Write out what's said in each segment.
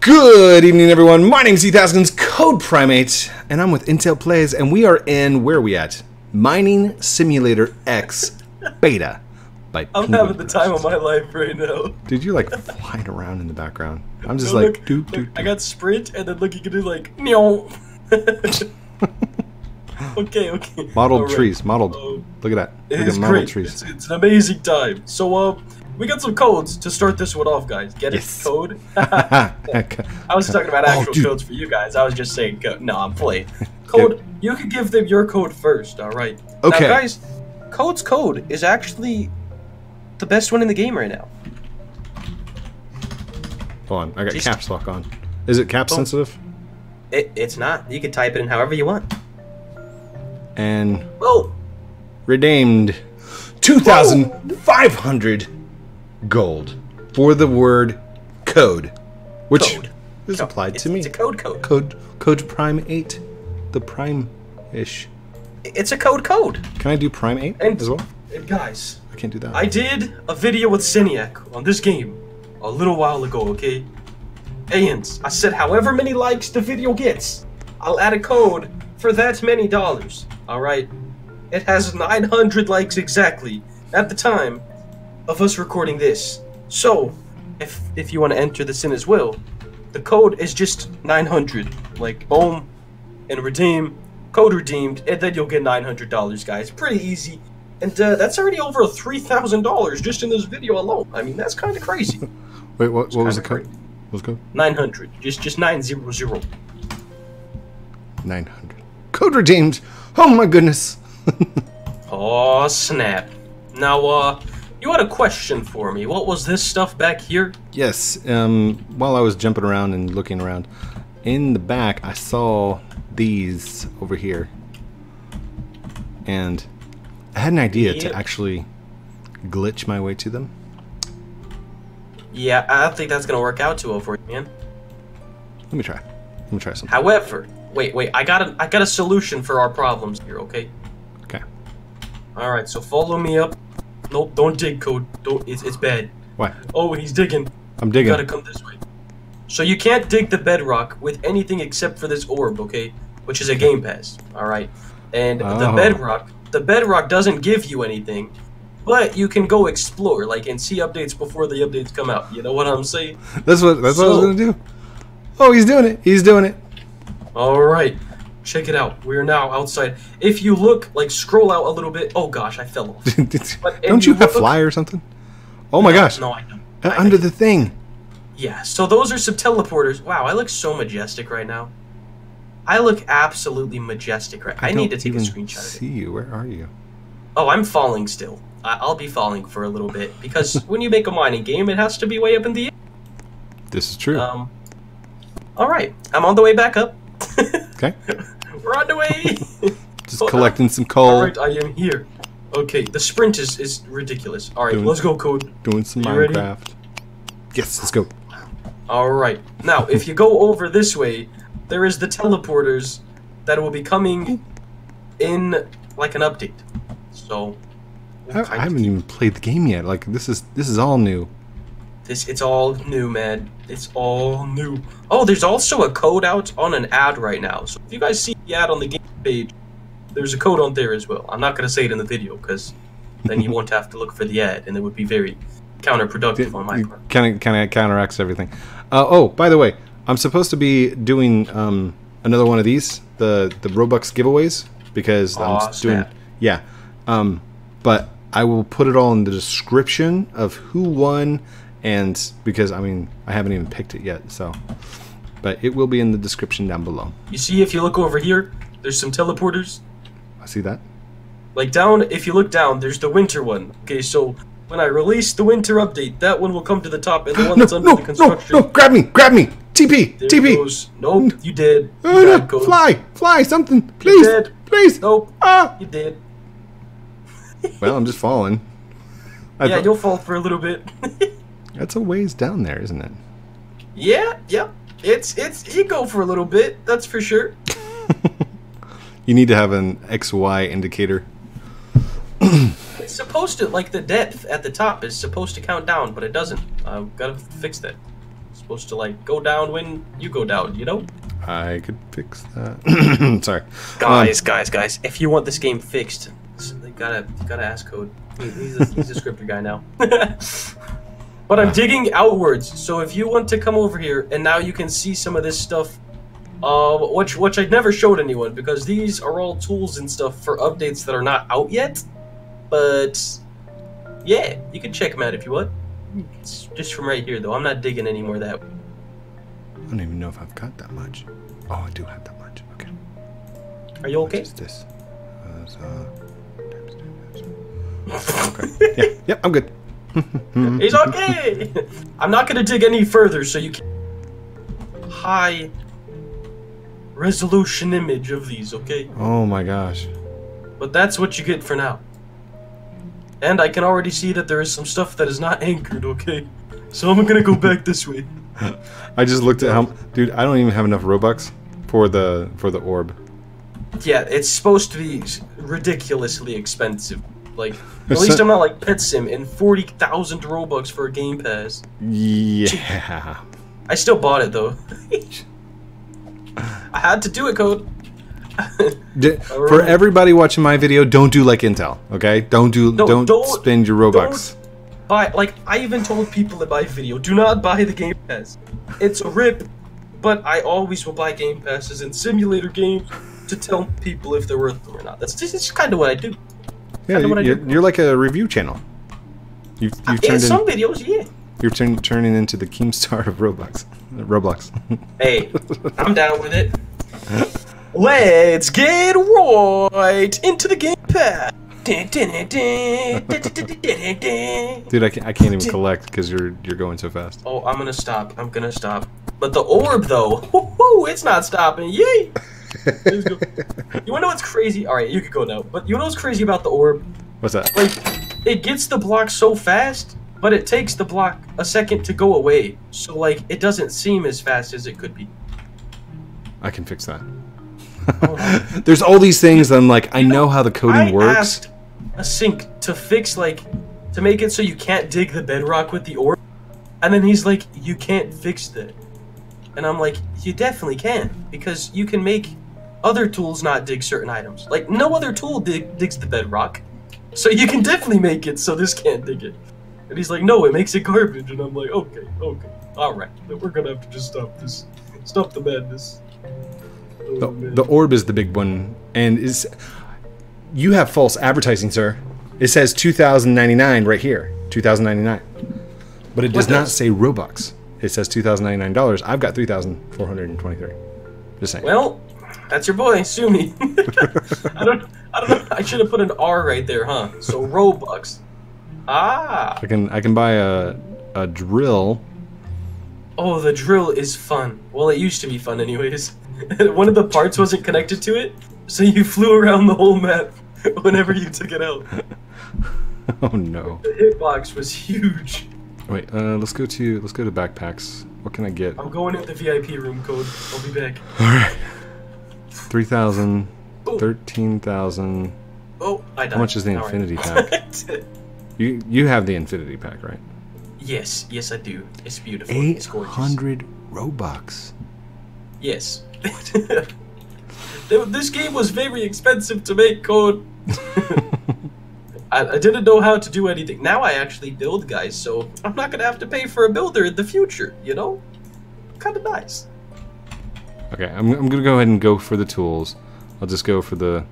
Good evening, everyone. My name is E1000's Code Primate, and I'm with Intel Plays, and we are in, where are we at? Mining Simulator X Beta. By I'm having the time of my life right now. Dude, you're like flying around in the background. I'm just like, look, doop, doop, doop. I got sprint, and then look, you can do like, meow. Okay. Modeled trees, modeled. Look at that. It's great. Trees. It's an amazing time. So, we got some codes to start this one off, guys. Get it? Yes. Code? I was talking about actual codes for you guys. I was just saying, no, I'm playing. Code, yep. You can give them your code first, all right? Okay. Now, guys, Code's code is actually the best one in the game right now. Hold on, I got caps lock on. Is it caps sensitive? It's not. You can type it in however you want. And redeemed 2,500. Gold for the word code, which is applied to me. It's a code prime 8, the prime ish. It's a code. Can I do prime 8 as well? And guys, I can't do that. I did a video with SENIAC on this game a little while ago, okay? And I said, however many likes the video gets, I'll add a code for that many dollars. All right, it has 900 likes exactly at the time of us recording this. So, if you want to enter this in as well, the code is just 900. Like, boom, and redeem, code redeemed, and then you'll get $900, guys. Pretty easy. And that's already over $3,000 just in this video alone. I mean, that's kind of crazy. Wait, what was the code? What was the code? 900. Just 900. 900. Code redeemed. Oh, my goodness. Oh, snap. Now, you had a question for me. What was this stuff back here? Yes. While I was jumping around and looking around, in the back I saw these over here. And I had an idea to actually glitch my way to them. Yeah, I don't think that's going to work out too well for you, man. Let me try. Let me try something. However, wait. I got a solution for our problems here, okay? Okay. All right, so follow me up. Nope, don't dig, Code. Don't. It's bad. Why? Oh, he's digging. I'm digging. You gotta come this way. So you can't dig the bedrock with anything except for this orb, okay? Which is a game pass, all right? And the bedrock doesn't give you anything, but you can go explore, like, and see updates before the updates come out. You know what I'm saying? That's what I was gonna do. Oh, he's doing it. He's doing it. All right. Check it out. We're now outside. If you look, like, scroll out a little bit. Oh gosh, I fell off. Don't you have fly or something? Oh my gosh. No, I don't. Under the thing. Yeah, so those are some teleporters. Wow, I look so majestic right now. I look absolutely majestic right now. I need to take a screenshot of it. See you. Where are you? Oh, I'm falling still. I'll be falling for a little bit because when you make a mining game, it has to be way up in the air. This is true. All right, I'm on the way back up. Okay. We're on the way. Just collecting some coal. All right, I am here. Okay, the sprint is ridiculous. All right, let's go, Code. Doing some Minecraft. Ready? Yes, let's go. All right. Now, if you go over this way, there is the teleporters that will be coming in like an update. So I haven't even played the game yet. Like this is all new. It's all new, man. It's all new. Oh, there's also a code out on an ad right now. So if you guys see the ad on the game page, there's a code on there as well. I'm not going to say it in the video because then you won't have to look for the ad, and it would be very counterproductive on my part. Kind of counteracts everything. Oh, by the way, I'm supposed to be doing another one of these, the Robux giveaways, because I'm doing... Yeah. But I will put it all in the description of who won... And because, I mean, I haven't even picked it yet, so. But it will be in the description down below. You see, if you look over here, there's some teleporters. I see that. Like down, if you look down, there's the winter one. Okay, so when I release the winter update, that one will come to the top, and the one that's under the construction. No, grab me. TP, there TP. Goes. Nope, you did. No. Fly, something. Please, you did. Please. Nope, you did. Well, I'm just falling. Yeah, you'll fall for a little bit. That's a ways down there, isn't it? Yeah, yep. Yeah. It's ego for a little bit, that's for sure. You need to have an XY indicator. It's supposed to, like the depth at the top is supposed to count down, but it doesn't. I've got to fix that. supposed to like go down when you go down, you know? I could fix that. Sorry. Guys, if you want this game fixed, you gotta ask Code. He's a scripted guy now. But I'm digging outwards, so if you want to come over here, and now you can see some of this stuff, which I never showed anyone, because these are all tools and stuff for updates that are not out yet. But yeah, you can check them out if you want. It's just from right here, though. I'm not digging any more of that. I don't even know if I've got that much. Oh, I do have that much. Okay. Are you okay? What's this? Okay. Yeah, I'm good. He's okay. I'm not gonna dig any further, so you can high resolution image of these, okay? Oh my gosh. But that's what you get for now. And I can already see that there is some stuff that is not anchored, okay? So I'm gonna go back this way. I just looked at how, dude, I don't even have enough Robux for the orb. Yeah, it's supposed to be ridiculously expensive. Like, at least I'm not like PetSim and 40,000 Robux for a Game Pass. Yeah. I still bought it, though. I had to do it, Code. For everybody watching my video, don't do like Intel, okay? Don't spend your Robux. Don't buy, like, I even told people in my video, do not buy the Game Pass. It's a rip, but I always will buy Game Passes and simulator games to tell people if they're worth them or not. That's just kind of what I do. Yeah, you're like a review channel. You've turned in some videos, yeah. You're turning into the Keemstar of Roblox. Hey, I'm down with it. Let's get right into the Game Pass. Dude, I can't even collect because you're going so fast. Oh, I'm gonna stop. But the orb, though, it's not stopping. Yay! You wanna know what's crazy? Alright, you could go now. But you wanna know what's crazy about the orb? What's that? Like, it gets the block so fast, but it takes the block a second to go away. So, like, it doesn't seem as fast as it could be. I can fix that. Oh. There's all these things that I'm like, I know how the coding works. I asked a sync to fix, like, to make it so you can't dig the bedrock with the orb. And then he's like, you can't fix that. And I'm like, you definitely can. Because you can make other tools not dig certain items. Like, no other tool digs the bedrock. So you can definitely make it so this can't dig it. And he's like, no, it makes it garbage. And I'm like, okay. All right. We're going to have to just stop this. Stop the madness. Oh, the orb is the big one. And is you have false advertising, sir. It says 2099 right here. 2099. But it does not say Robux. It says $2,099. I've got $3,423. Just saying. Well, that's your boy. Sue me. I don't know. I should have put an R right there, huh? So Robux. Ah. I can buy a drill. Oh, the drill is fun. Well, it used to be fun, anyways. One of the parts wasn't connected to it, so you flew around the whole map whenever you took it out. Oh no. The hitbox was huge. Wait, let's go to backpacks. What can I get? I'm going in the VIP room, Code. I'll be back. All right. 3,000, 13,000. Oh, I died. How much is the Infinity pack? You have the Infinity pack, right? Yes I do. It's beautiful. 800 it's gorgeous. 800 Robux. Yes. This game was very expensive to make, Code. I didn't know how to do anything. Now I actually build, guys, so I'm not gonna have to pay for a builder in the future, you know? Kinda nice. Okay, I'm gonna go ahead and go for the tools. I'll just go for the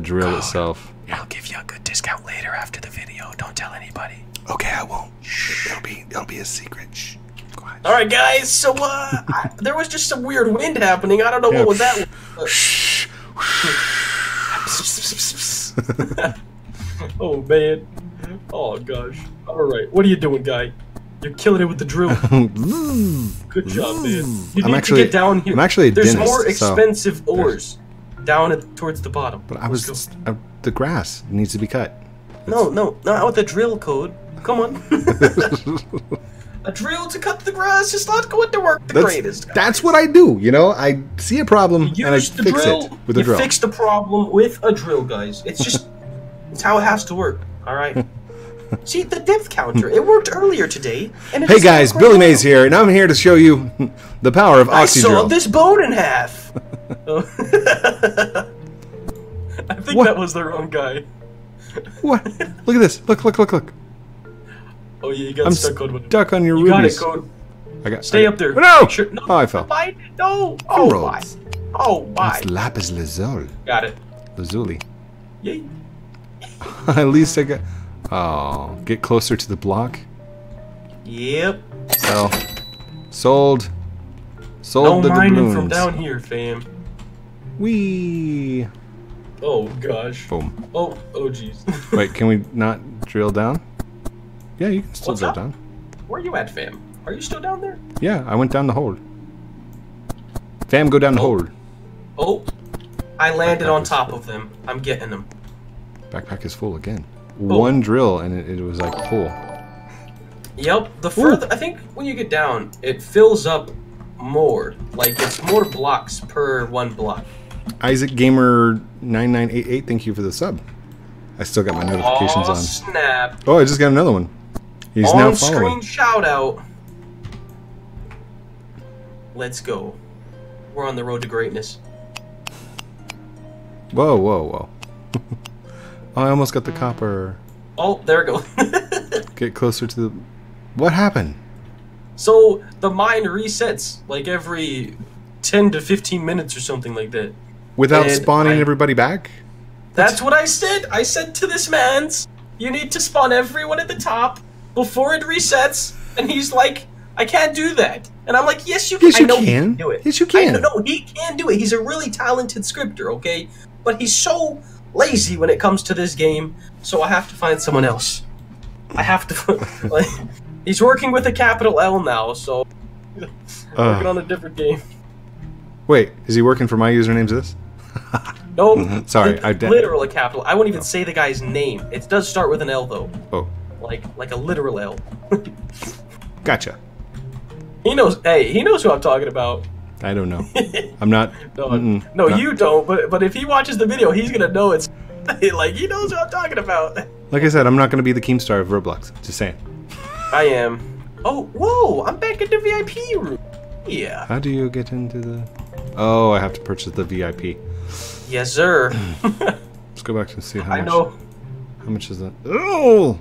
drill itself. I'll give you a good discount later after the video. Don't tell anybody. Okay, I won't. Shh. It'll be a secret. Shh. Quiet. All right, guys, so there was just some weird wind happening. I don't know what was that. Oh, man. Oh, gosh. All right. What are you doing, guy? You're killing it with the drill. Good job, man. You need to get down here. I'm actually a dentist. There's more expensive ores down towards the bottom. But I was... the grass needs to be cut. No. Not with the drill, Code. Come on. A drill to cut the grass is not going to work the greatest. That's what I do, you know? I see a problem, and I fix it with a drill. You fix the problem with a drill, guys. It's just... It's how it has to work, all right? See, the depth counter, it worked earlier today. And hey guys, Billy Mays here, and I'm here to show you the power of Oxydrill. I sawed this bone in half! I think that was the wrong guy. What? Look at this. Look. Oh yeah, you got stuck on one. Duck on your rubies. You got it, Code. I got, stay up there. No! Sure. No! Oh, I fell. No! Oh, why? Oh, why? It's lapis lazuli. Got it. Lazuli. Yay. At least I got... Oh, get closer to the block. Yep. Well, sold. Sold the doubloons. No mining from down here, fam. Wee. Oh gosh. Boom. Oh geez. Wait, can we not drill down? Yeah, you can still drill down. Where are you at, fam? Are you still down there? Yeah, I went down the hole. Fam, go down the hole. Oh, I landed on top of them. I'm getting them. Backpack is full again. Oh. One drill and it was like full. Yep. The further I think when you get down, it fills up more. Like it's more blocks per one block. IsaacGamer9988, thank you for the sub. I still got my notifications on. Snap. Oh, I just got another one. He's now following. On-screen shout out. Let's go. We're on the road to greatness. Whoa. Oh, I almost got the copper. Oh, there it goes. Get closer to the... What happened? So, the mine resets like every 10 to 15 minutes or something like that. Without spawning everybody back? That's what I said. I said to this man's, you need to spawn everyone at the top before it resets. And he's like, I can't do that. And I'm like, yes, you can. Yes, you can do it. Yes, you can. No, he can do it. He's a really talented scripter, okay? But he's so lazy when it comes to this game, so I have to find someone else. I have to. Like, he's working with a capital L now, so working on a different game. Wait, is he working for my username's this? No, sorry, I did. Literal capital. I won't even say the guy's name. It does start with an L though. Oh. Like a literal L. Gotcha. He knows. Hey, he knows who I'm talking about. I don't know. I'm not. No, you don't. But if he watches the video, he's gonna know it's like he knows what I'm talking about. Like I said, I'm not gonna be the Keemstar of Roblox. Just saying. I am. Oh, whoa! I'm back in the VIP room. Yeah. How do you get into the? Oh, I have to purchase the VIP. Yes, sir. Let's go back and see how much. I know. How much is that? Oh.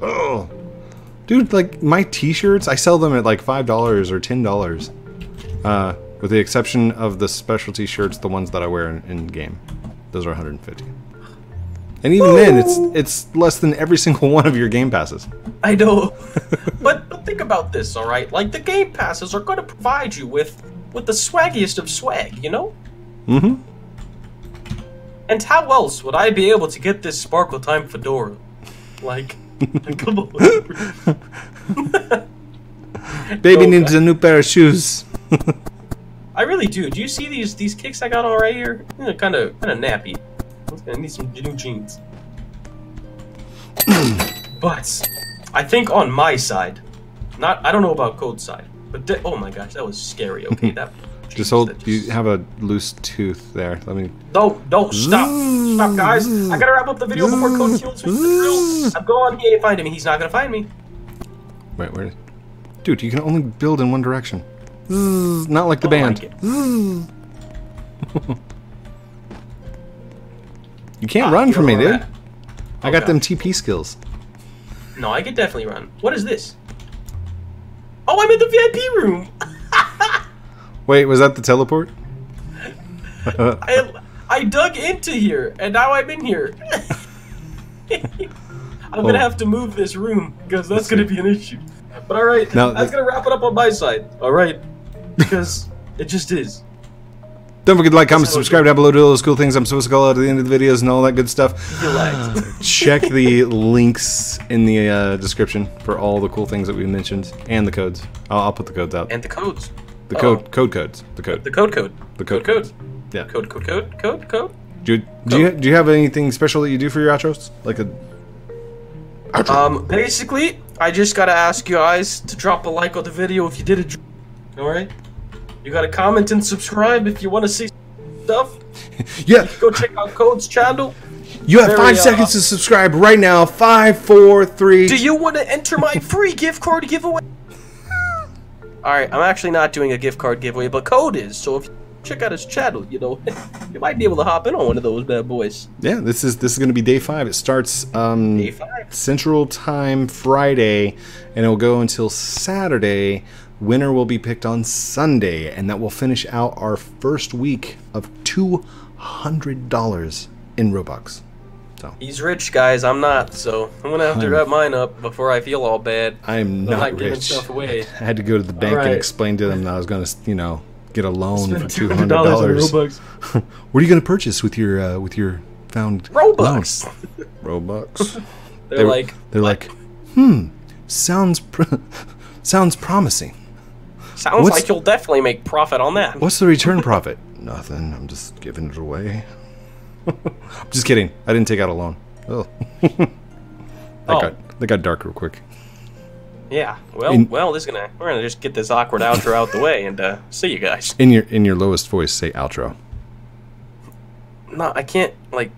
Oh. Dude, like my T-shirts, I sell them at like $5 or $10. With the exception of the specialty shirts, the ones that I wear in game, those are 150. And even then, it's less than every single one of your game passes. I know, but think about this, all right? Like the game passes are going to provide you with the swaggiest of swag, you know? Mm-hmm. And how else would I be able to get this Sparkle Time fedora? Like, come on. Baby needs a new pair of shoes. I really do. Do you see these kicks I got all right here? They're kind of nappy. I'm gonna need some new jeans. But I think on my side, I don't know about Code's side, but oh my gosh, that was scary. Okay, that. You have a loose tooth there. Let me. No, stop, guys! I gotta wrap up the video before Code kills me. I'm going. He ain't finding me. He's not gonna find me. Wait, where? Dude, you can only build in one direction. Not like the band. Like you can't run from me, dude. I got them TP skills. No, I could definitely run. What is this? Oh, I'm in the VIP room. Wait, was that the teleport? I dug into here, and now I'm in here. I'm gonna have to move this room because that's gonna be an issue. But all right, that's gonna wrap it up on my side. All right. Because it just is. Don't forget to like, comment, subscribe down below to all those cool things I'm supposed to call out at the end of the videos and all that good stuff. You liked. Check the links in the description for all the cool things that we mentioned and the codes. I'll put the codes out. And the codes. The code. Yeah. Code. Do you have anything special that you do for your outros? Like a outro? Basically, I just gotta ask you guys to drop a like on the video if you did it. Alright? You gotta comment and subscribe if you wanna see stuff. Yeah. Go check out Code's channel. You have 5 seconds to subscribe right now. 5, 4, 3. Do you want to enter my free gift card giveaway? All right, I'm actually not doing a gift card giveaway, but Code is. So if you check out his channel, you know, you might be able to hop in on one of those bad boys. Yeah, this is going to be day 5. It starts day 5 Central Time Friday, and it will go until Saturday. Winner will be picked on Sunday, and that will finish out our first week of $200 in Robux. So he's rich, guys. I'm not, so I'm gonna have to wrap mine up before I feel all bad. I'm not rich. Stuff away. I had to go to the bank and explain to them that I was gonna, you know, get a loan for $200. What are you gonna purchase with your found Robux? Robux. they're like, sounds promising. Sounds like you'll definitely make profit on that. What's the return profit? Nothing. I'm just giving it away. I'm just kidding. I didn't take out a loan. Oh. that got dark real quick. Yeah. Well, we're gonna just get this awkward outro out the way and see you guys. In your lowest voice, say outro. No, I can't. Like,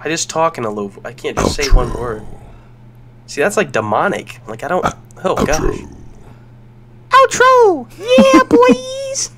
I just talk in a low. I can't just say one word. See, that's like demonic. Like I don't. Oh gosh. Outro. Yeah, boys.